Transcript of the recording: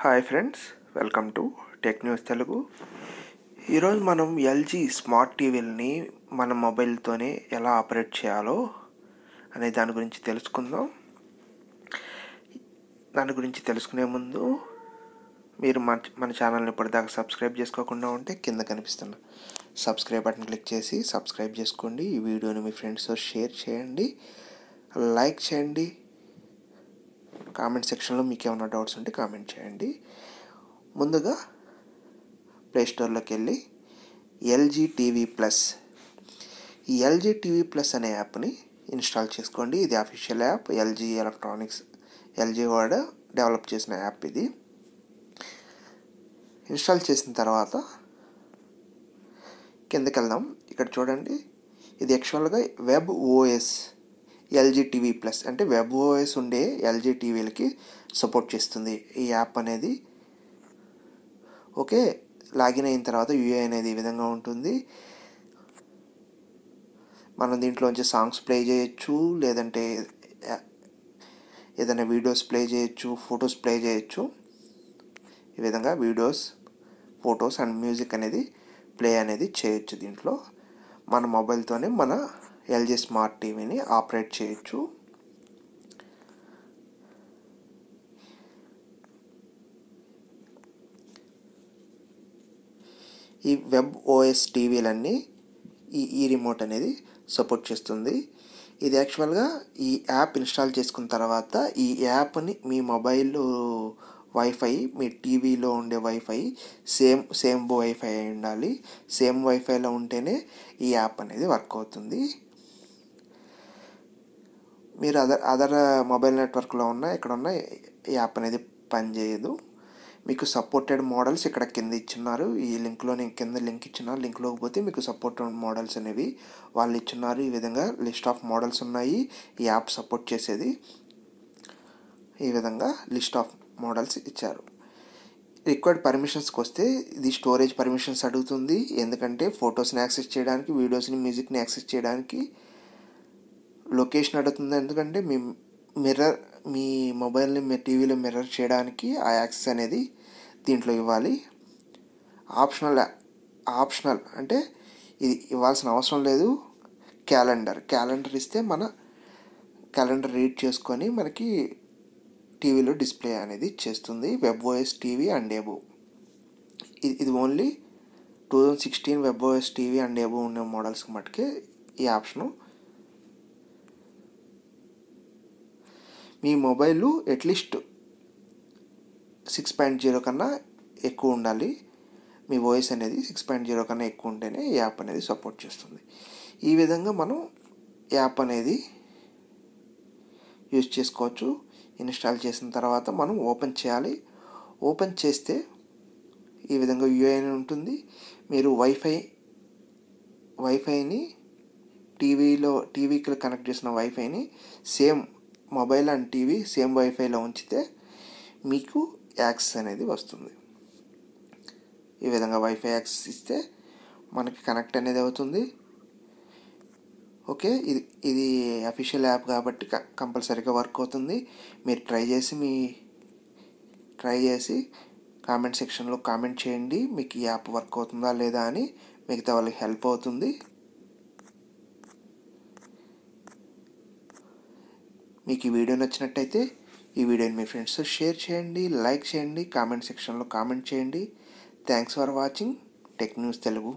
Hi friends, welcome to Tech News Telugu. Heroes manam LG Smart TV ni manam mobile tone ela operate cheyalo ane దాని గురించి తెలుసుకునే ముందు మీరు మన channel ని ఇప్పటిదాకా సబ్స్క్రైబ్ చేసుకోకుండా ఉంటే కింద కనిపిస్తున్న సబ్స్క్రైబ్ బటన్ క్లిక్ చేసి సబ్స్క్రైబ్ చేసుకోండి. ఈ వీడియోని మీ ఫ్రెండ్స్ తో షేర్ చేయండి, లైక్ చేయండి. కామెంట్ సెక్షన్లో మీకు ఏమైనా డౌట్స్ ఉంటే కామెంట్ చేయండి. ముందుగా ప్లే స్టోర్లోకి వెళ్ళి LG TV Plus, ఈ LG TV Plus అనే యాప్ని ఇన్స్టాల్ చేసుకోండి. ఇది official app, LG electronics LG వాడు డెవలప్ చేసిన యాప్ ఇది. ఇన్స్టాల్ చేసిన తర్వాత కిందకి వెళ్దాం. ఇక్కడ చూడండి, ఇది యాక్చువల్గా webOS LG TV Plus అంటే webOS ఉండే LG టీవీలకి సపోర్ట్ చేస్తుంది ఈ యాప్ అనేది. ఓకే, లాగిన్ అయిన తర్వాత UI అనేది ఈ విధంగా ఉంటుంది. మనం దీంట్లోంచి సాంగ్స్ ప్లే చేయొచ్చు, లేదంటే ఏదైనా వీడియోస్ ప్లే చేయొచ్చు, ఫొటోస్ ప్లే చేయొచ్చు. ఈ విధంగా వీడియోస్, ఫొటోస్ అండ్ మ్యూజిక్ అనేది ప్లే అనేది చేయొచ్చు. దీంట్లో మన మొబైల్తోనే మన LG స్మార్ట్ టీవీని ఆపరేట్ చేయొచ్చు. ఈ webOS టీవీలన్నీ ఈ రిమోట్ అనేది సపోర్ట్ చేస్తుంది. ఇది యాక్చువల్గా ఈ యాప్ ఇన్స్టాల్ చేసుకున్న తర్వాత ఈ యాప్ని మీ మొబైల్లో వైఫై, మీ టీవీలో ఉండే వైఫై సేమ్ వైఫై అయి ఉండాలి. సేమ్ వైఫైలో ఉంటేనే ఈ యాప్ అనేది వర్క్ అవుతుంది. మీరు అదర్ మొబైల్ నెట్వర్క్లో ఉన్న ఇక్కడున్న యాప్ అనేది పనిచేయదు. మీకు సపోర్టెడ్ మోడల్స్ ఇక్కడ కింద ఇచ్చున్నారు. ఈ లింక్లో నేను కింద లింక్ ఇచ్చున్నాను, లింక్లోకి పోతే మీకు సపోర్టెడ్ మోడల్స్ అనేవి వాళ్ళు ఇచ్చున్నారు. ఈ విధంగా లిస్ట్ ఆఫ్ మోడల్స్ ఉన్నాయి ఈ యాప్ సపోర్ట్ చేసేది. ఈ విధంగా లిస్ట్ ఆఫ్ మోడల్స్ ఇచ్చారు. రిక్వైర్డ్ పర్మిషన్స్కి వస్తే ఇది స్టోరేజ్ పర్మిషన్స్ అడుగుతుంది, ఎందుకంటే ఫొటోస్ని యాక్సెస్ చేయడానికి, వీడియోస్ని, మ్యూజిక్ని యాక్సెస్ చేయడానికి. లొకేషన్ అడుగుతుంది, ఎందుకంటే మీ మొబైల్ని మీ టీవీలో మిర్రర్ చేయడానికి ఆ యాక్సెస్ అనేది దీంట్లో ఇవ్వాలి. ఆప్షనల్ అంటే ఇది ఇవ్వాల్సిన అవసరం లేదు. క్యాలెండర్ ఇస్తే మన క్యాలెండర్ రీడ్ చేసుకొని మనకి టీవీలో డిస్ప్లే అనేది చేస్తుంది webOS టీవీ అండ్ ఎబో. ఇది only 2016 webOS TV and above ఉన్న మోడల్స్కి మటుకే ఈ ఆప్షను. మీ మొబైల్ అట్లీస్ట్ 6.0 కన్నా ఎక్కువ ఉండాలి. మీ వాయిస్ అనేది 6.0 కన్నా ఎక్కువ ఉంటేనే ఈ యాప్ అనేది సపోర్ట్ చేస్తుంది. ఈ విధంగా మనం యాప్ అనేది యూజ్ చేసుకోవచ్చు. ఇన్స్టాల్ చేసిన తర్వాత మనం ఓపెన్ చేయాలి. ఓపెన్ చేస్తే ఈ విధంగా UI ఉంటుంది. మీరు వైఫైని టీవీకి కనెక్ట్ చేసిన వైఫైని same mobile and TV same వైఫైలో ఉంచితే మీకు యాక్సెస్ అనేది వస్తుంది. ఈ విధంగా వైఫై యాక్సెస్ ఇస్తే మనకి కనెక్ట్ అనేది అవుతుంది. ఓకే, ఇది అఫీషియల్ యాప్ కాబట్టి కంపల్సరీగా వర్క్ అవుతుంది. మీరు ట్రై చేసి కామెంట్ సెక్షన్లో కామెంట్ చేయండి, మీకు ఈ యాప్ వర్క్ అవుతుందా లేదా అని. మిగతా వాళ్ళకి హెల్ప్ అవుతుంది. మీకు ఈ వీడియో నచ్చినట్టయితే ఈ వీడియోని మీ ఫ్రెండ్స్తో షేర్ చేయండి, లైక్ చేయండి, కామెంట్ సెక్షన్లో కామెంట్ చేయండి. Thanks for watching tech news Telugu.